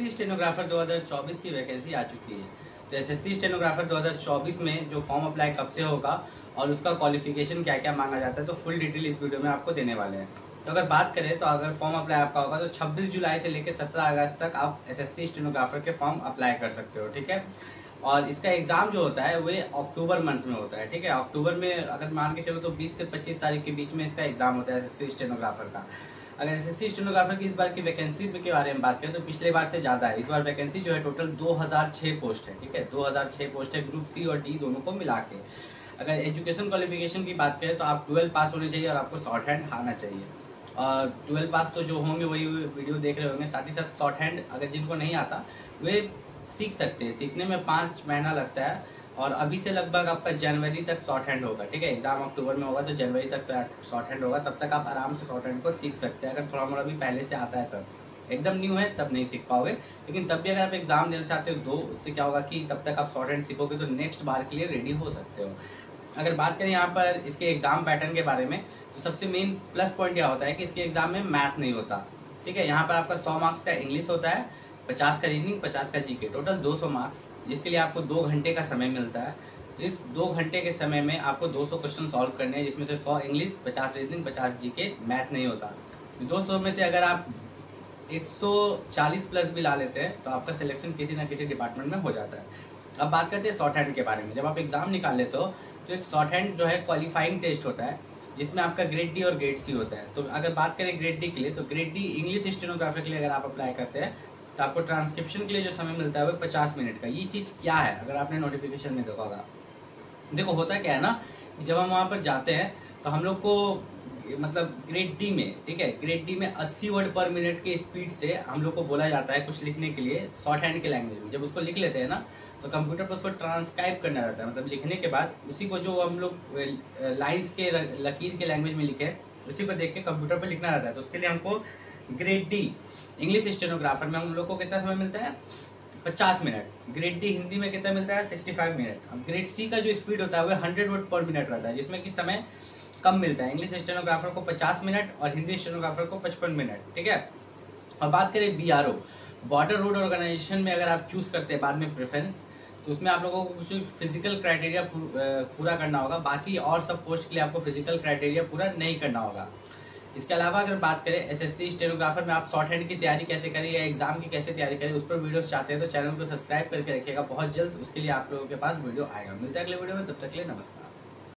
SSC stenographer 2024 की vacancy आ चुकी है। तो एसएससी स्टेनोग्राफर 2024 में जो फॉर्म अप्लाई कब से होगा और उसका क्वालिफिकेशन क्या क्या मांगा जाता है, तो फुल डिटेल इस वीडियो में आपको देने वाले हैं। तो अगर बात करें तो अगर फॉर्म अप्लाई आपका होगा तो 26 जुलाई से लेकर 17 अगस्त तक आप एसएससी स्टेनोग्राफर के फॉर्म अप्लाई कर सकते हो, ठीक है। और इसका एग्ज़ाम जो होता है वे अक्टूबर मंथ में होता है, ठीक है। अक्टूबर में अगर मान के चलो तो 20 से 25 तारीख के बीच में इसका एग्ज़ाम होता है एसएससी स्टेनोग्राफर का। अगर एसएससी स्टेनोग्राफर की इस बार की वैकेंसी के बारे में बात करें तो पिछले बार से ज़्यादा है। इस बार वैकेंसी जो है टोटल 2006 पोस्ट है, ठीक है। 2006 पोस्ट है, ग्रुप सी और डी दोनों को मिला के। अगर एजुकेशन क्वालिफिकेशन की बात करें तो आप 12 पास होने चाहिए और आपको शॉर्ट हैंड आना चाहिए। और 12 पास तो जो होंगे वही वीडियो देख रहे होंगे, साथ ही साथ शॉर्ट हैंड अगर जिनको नहीं आता वे सीख सकते हैं। सीखने में 5 महीना लगता है और अभी से लगभग आपका जनवरी तक शॉर्ट हैंड होगा, ठीक है। एग्ज़ाम अक्टूबर में होगा तो जनवरी तक शॉर्ट हैंड होगा, तब तक आप आराम से शॉर्ट हैंड को सीख सकते हैं। अगर थोड़ा मोड़ा भी पहले से आता है तब, एकदम न्यू है तब नहीं सीख पाओगे, लेकिन तब भी अगर आप एग्ज़ाम देना चाहते हो दो, उससे क्या होगा कि तब तक आप शॉर्ट हैंड सीखोगे तो नेक्स्ट बार के लिए रेडी हो सकते हो। अगर बात करें यहाँ पर इसके एग्ज़ाम पैटर्न के बारे में तो सबसे मेन प्लस पॉइंट यह होता है कि इसके एग्ज़ाम में मैथ नहीं होता, ठीक है। यहाँ पर आपका 100 मार्क्स का इंग्लिश होता है, 50 का रीजनिंग, 50 का जीके, टोटल 200 मार्क्स, जिसके लिए आपको 2 घंटे का समय मिलता है। इस 2 घंटे के समय में आपको 200 क्वेश्चन सॉल्व करने हैं, जिसमें से 100 इंग्लिश, 50 रीजनिंग, 50 जीके, मैथ नहीं होता। 200 में से अगर आप 140 प्लस भी ला लेते हैं तो आपका सिलेक्शन किसी ना किसी डिपार्टमेंट में हो जाता है। अब बात करते हैं शॉर्ट हैंड के बारे में। जब आप एग्ज़ाम निकाल लेते हो तो एक शॉर्ट हैंड जो है क्वालिफाइंग टेस्ट होता है, जिसमें आपका ग्रेड डी और ग्रेड सी होता है। तो अगर बात करें ग्रेड डी के लिए तो ग्रेड डी इंग्लिश स्टेनोग्राफर के लिए अगर आप अप्लाई करते हैं तो आपको ट्रांसक्रिप्शन के लिए जो समय मिलता है वो 50 मिनट का। ये चीज़ क्या है, अगर आपने नोटिफिकेशन में देखा होगा, देखो होता क्या है ना, जब हम वहाँ पर जाते हैं तो हम लोग को मतलब ग्रेड डी में, ठीक है, ग्रेड डी में 80 वर्ड पर मिनट की स्पीड से हम लोग को बोला जाता है कुछ लिखने के लिए शॉर्ट हैंड के लैंग्वेज में। जब उसको लिख लेते हैं ना तो कंप्यूटर पर उसको ट्रांसक्राइब करना रहता है, मतलब लिखने के बाद उसी को जो हम लोग लाइंस के लकीर के लैंग्वेज में लिखे उसी को देख के कंप्यूटर पर लिखना रहता है। तो उसके लिए हमको ग्रेड डी इंग्लिश स्टेनोग्राफर में हम लोग को कितना समय मिलता है, 50 मिनट। ग्रेड डी हिंदी में कितना मिलता है, 65 मिनट। अब ग्रेड सी का जो स्पीड होता है वह 100 वर्ड पर मिनट रहता है, जिसमें कि समय कम मिलता है। इंग्लिश स्टेनोग्राफर को 50 मिनट और हिंदी स्टेनोग्राफर को 55 मिनट, ठीक है। और बात करें BRO, बॉर्डर रोड ऑर्गेनाइजेशन में अगर आप चूज़ करते हैं बाद में प्रेफरेंस, तो उसमें आप लोगों को कुछ फिजिकल क्राइटेरिया पूरा करना होगा। बाकी और सब पोस्ट के लिए आपको फिजिकल क्राइटेरिया पूरा नहीं करना होगा। इसके अलावा अगर बात करें एसएससी स्टेनोग्राफर में आप शॉर्ट हैंड की तैयारी कैसे करें या एग्जाम की कैसे तैयारी करें, उस पर वीडियोस चाहते हैं तो चैनल को सब्सक्राइब करके रखिएगा। बहुत जल्द उसके लिए आप लोगों के पास वीडियो आएगा। मिलते हैं अगले वीडियो में, तब तक के लिए नमस्कार।